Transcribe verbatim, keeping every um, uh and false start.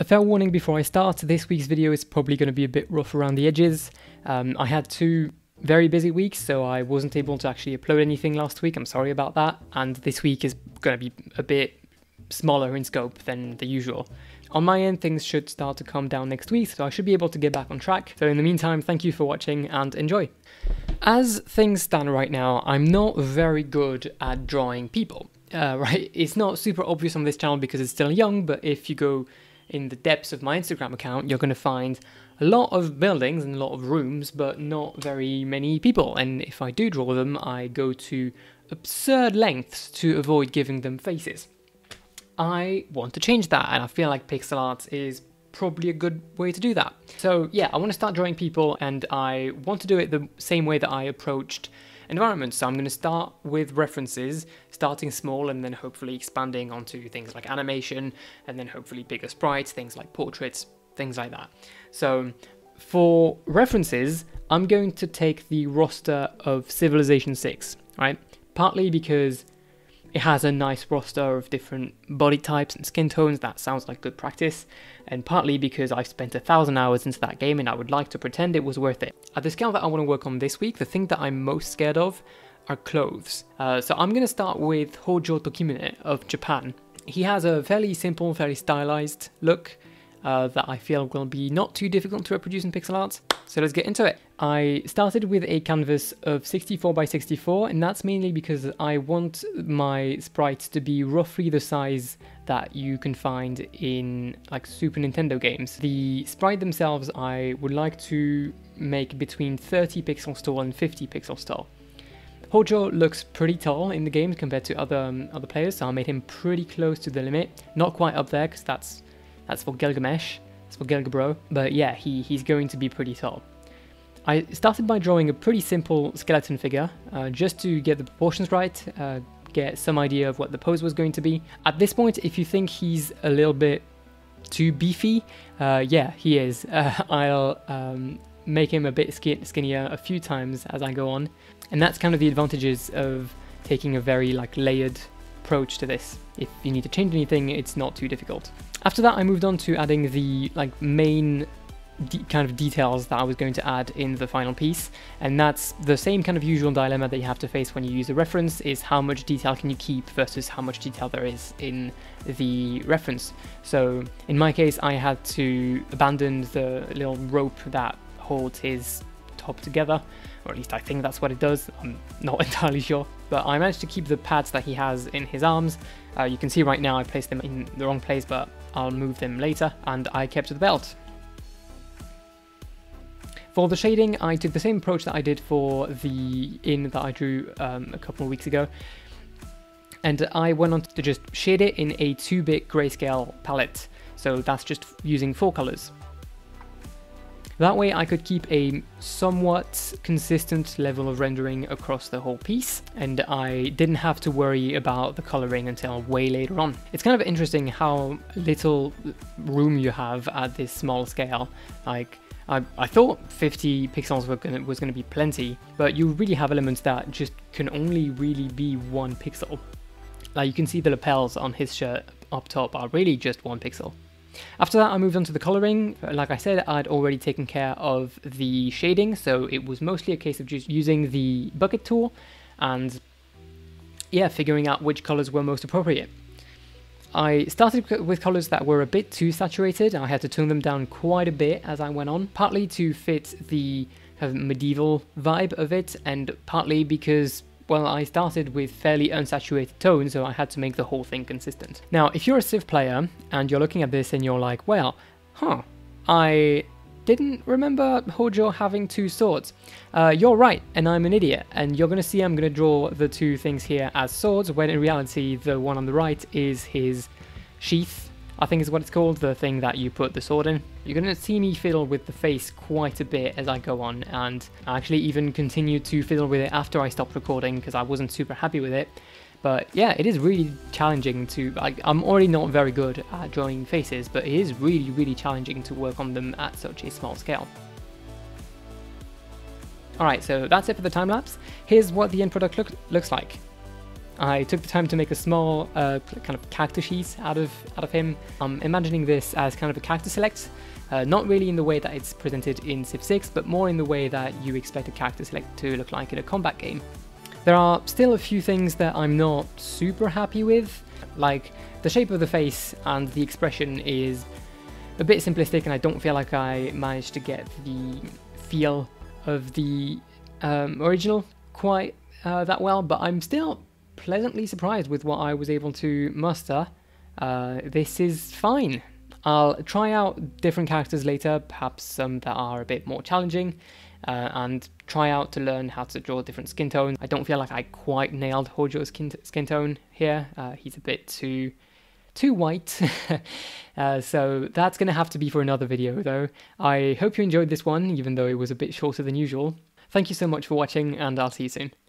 A fair warning before I start, this week's video is probably going to be a bit rough around the edges. Um, I had two very busy weeks, so I wasn't able to actually upload anything last week. I'm sorry about that. And this week is going to be a bit smaller in scope than the usual. On my end, things should start to calm down next week, so I should be able to get back on track. So in the meantime, thank you for watching and enjoy. As things stand right now, I'm not very good at drawing people, uh, right? It's not super obvious on this channel because it's still young, but if you go in the depths of my Instagram account, you're going to find a lot of buildings and a lot of rooms, but not very many people. And if I do draw them, I go to absurd lengths to avoid giving them faces. I want to change that, and I feel like pixel art is probably a good way to do that. So yeah, I want to start drawing people, and I want to do it the same way that I approached environments. So I'm going to start with references, starting small and then hopefully expanding onto things like animation, and then hopefully bigger sprites, things like portraits, things like that. So for references, I'm going to take the roster of Civilization six, right? Partly because it has a nice roster of different body types and skin tones. That sounds like good practice. And partly because I've spent a thousand hours into that game and I would like to pretend it was worth it. At the scale that I want to work on this week, the thing that I'm most scared of are clothes. Uh, so I'm going to start with Hojo Tokimune of Japan. He has a fairly simple, fairly stylized look uh, that I feel will be not too difficult to reproduce in pixel art. So let's get into it. I started with a canvas of sixty-four by sixty-four, and that's mainly because I want my sprites to be roughly the size that you can find in like Super Nintendo games. The sprite themselves, I would like to make between thirty pixels tall and fifty pixels tall. Hojo looks pretty tall in the game compared to other um, other players, so I made him pretty close to the limit. Not quite up there, because that's, that's for Gilgamesh. It's for Gilgamesh, but yeah, he, he's going to be pretty tall. I started by drawing a pretty simple skeleton figure, uh, just to get the proportions right, uh, get some idea of what the pose was going to be. At this point, if you think he's a little bit too beefy, uh, yeah, he is. Uh, I'll um, make him a bit skin skinnier a few times as I go on, and that's kind of the advantages of taking a very like layered approach to this. If you need to change anything, it's not too difficult. After that, I moved on to adding the like main kind of details that I was going to add in the final piece, and that's the same kind of usual dilemma that you have to face when you use a reference, is how much detail can you keep versus how much detail there is in the reference. So in my case, I had to abandon the little rope that holds his top together, or at least I think that's what it does. I'm not entirely sure, but I managed to keep the pads that he has in his arms. Uh, you can see right now I placed them in the wrong place, but I'll move them later, and I kept the belt. For the shading, I took the same approach that I did for the inn that I drew um, a couple of weeks ago, and I went on to just shade it in a two bit grayscale palette, so that's just using four colors. That way I could keep a somewhat consistent level of rendering across the whole piece, and I didn't have to worry about the coloring until way later on. It's kind of interesting how little room you have at this small scale. Like, I, I thought fifty pixels were gonna, was going to be plenty, but you really have elements that just can only really be one pixel. Like, you can see the lapels on his shirt up top are really just one pixel. After that, I moved on to the colouring. Like I said, I'd already taken care of the shading, so it was mostly a case of just using the bucket tool and, yeah, figuring out which colours were most appropriate. I started with colours that were a bit too saturated, and I had to tone them down quite a bit as I went on, partly to fit the kind of medieval vibe of it, and partly because, well, I started with fairly unsaturated tones, so I had to make the whole thing consistent. Now, if you're a Civ player and you're looking at this and you're like, well, huh, I didn't remember Hojo having two swords. Uh, you're right, and I'm an idiot, and you're going to see I'm going to draw the two things here as swords, when in reality the one on the right is his sheath, I think is what it's called, the thing that you put the sword in. You're going to see me fiddle with the face quite a bit as I go on, and I actually even continued to fiddle with it after I stopped recording because I wasn't super happy with it. But yeah, it is really challenging to, like, I'm already not very good at drawing faces, but it is really, really challenging to work on them at such a small scale. Alright, so that's it for the time lapse. Here's what the end product look, looks like. I took the time to make a small uh, kind of character sheet out of out of him. I'm imagining this as kind of a character select, uh, not really in the way that it's presented in Civ six, but more in the way that you expect a character select to look like in a combat game. There are still a few things that I'm not super happy with, like the shape of the face and the expression is a bit simplistic, and I don't feel like I managed to get the feel of the um, original quite uh, that well, but I'm still pleasantly surprised with what I was able to muster. Uh, this is fine. I'll try out different characters later, perhaps some that are a bit more challenging, uh, and try out to learn how to draw different skin tones. I don't feel like I quite nailed Hojo's skin, skin tone here. Uh, he's a bit too too white, uh, so that's gonna have to be for another video though. I hope you enjoyed this one, even though it was a bit shorter than usual. Thank you so much for watching, and I'll see you soon.